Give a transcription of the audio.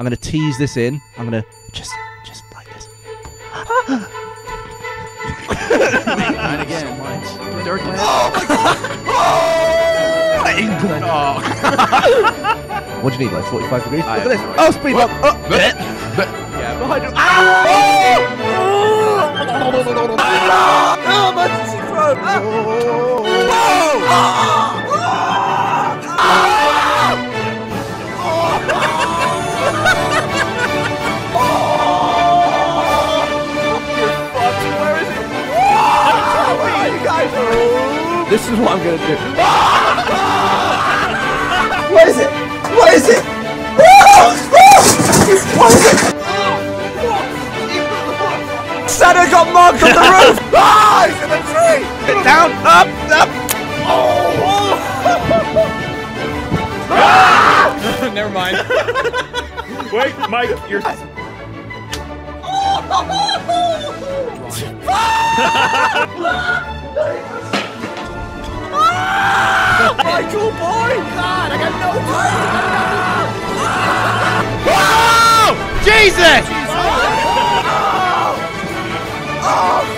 I'm going to tease this in. I'm going to just like this. And again. So dirt. Oh my God. Oh, England. Oh. What do you need? Like 45 degrees? Look at this. Oh, speed up. Oh. Yeah. Behind you. Oh, emergency throw. Oh. This is what I'm gonna do. What is it? What is it? What is it? Santa got marked on the roof! Ah, he's in the tree! Get down, up, up! Oh! Ah! Never mind. Wait, Mike, you're. Michael, boy! God, I got no time! Whoa! Jesus! Oh! Oh!